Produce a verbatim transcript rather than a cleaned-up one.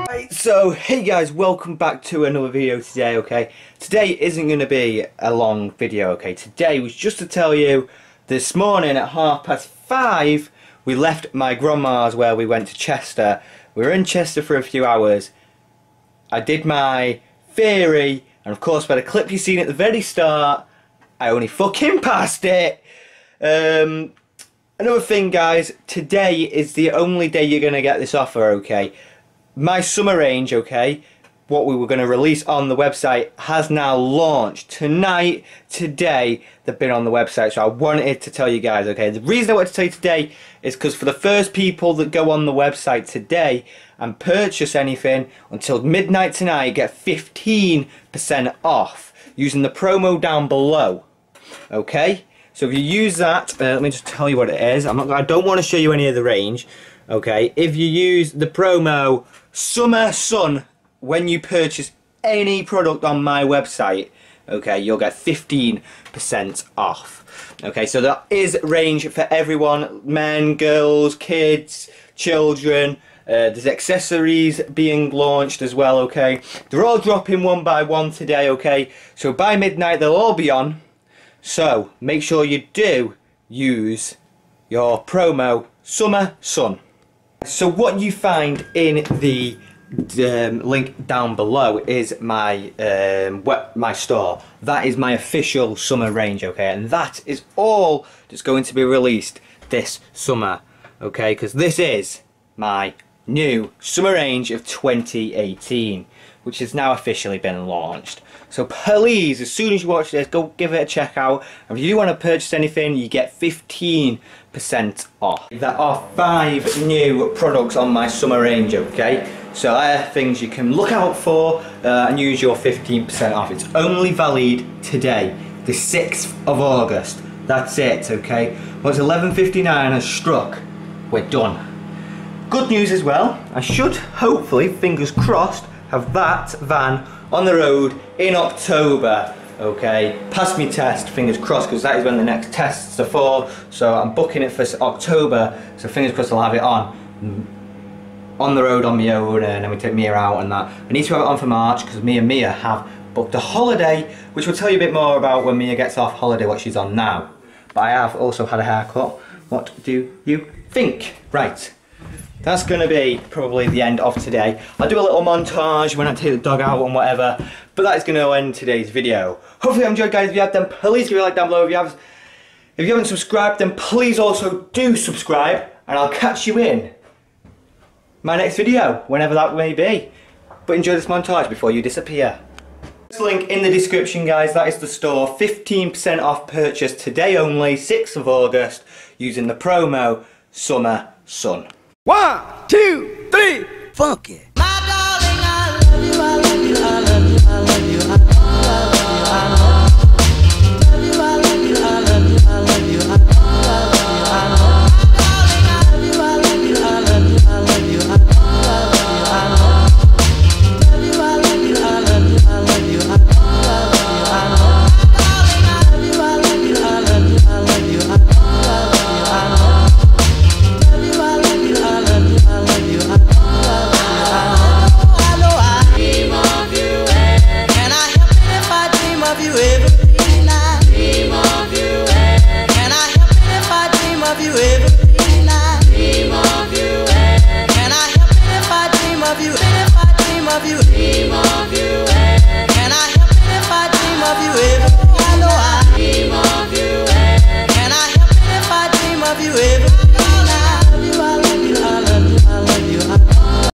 Right, so hey guys, welcome back to another video today. Okay, today isn't going to be a long video. Okay, today was just to tell you this morning at half past five we left my grandma's where we went to Chester. We were in Chester for a few hours. I did my theory, and of course by the clip you've seen at the very start, I only fucking passed it. Um, another thing guys, today is the only day you're going to get this offer, okay? My summer range, okay, what we were going to release on the website has now launched. Tonight, today, they've been on the website, so I wanted to tell you guys, okay? The reason I want to tell you today is because for the first people that go on the website today and purchase anything until midnight tonight, get fifteen percent off using the promo down below, okay? So if you use that, uh, let me just tell you what it is. I'm not, I don't want to show you any of the range, okay? If you use the promo Summer Sun when you purchase any product on my website, okay, you'll get fifteen percent off. Okay, so there is range for everyone, men, girls, kids, children. Uh, there's accessories being launched as well, okay? They're all dropping one by one today, okay? So by midnight they'll all be on. So make sure you do use your promo Summer Sun. So what you find in the um, link down below is my um, web, my store. That is my official summer range, okay? And that is all that's going to be released this summer, okay? Because this is my new summer range of twenty eighteen, which has now officially been launched. So please, as soon as you watch this, go give it a check out. If you do want to purchase anything, you get fifteen percent off. There are five new products on my summer range, okay? So there are things you can look out for uh, and use your fifteen percent off. It's only valid today, the sixth of August. That's it, okay? Well, it's eleven fifty-nine has struck. We're done. Good news as well, I should hopefully, fingers crossed, have that van on the road in October, okay? Pass me test, fingers crossed, because that is when the next tests are for, so I'm booking it for October, so fingers crossed I'll have it on. On the road on my own, and then we take Mia out and that. I need to have it on for March, because me and Mia have booked a holiday, which we'll tell you a bit more about when Mia gets off holiday, what she's on now. But I have also had a haircut. What do you think? Right. That's going to be probably the end of today. I'll do a little montage when I take the dog out and whatever, but that is going to end today's video. Hopefully you enjoyed guys. If you have, then please give it a like down below. If you have, if you haven't subscribed, then please also do subscribe, and I'll catch you in my next video, whenever that may be. But enjoy this montage before you disappear. Link in the description guys, that is the store. fifteen percent off purchase today only, sixth of August, using the promo Summer Sun. One, two, three, funky. My darling, I love you, I love you.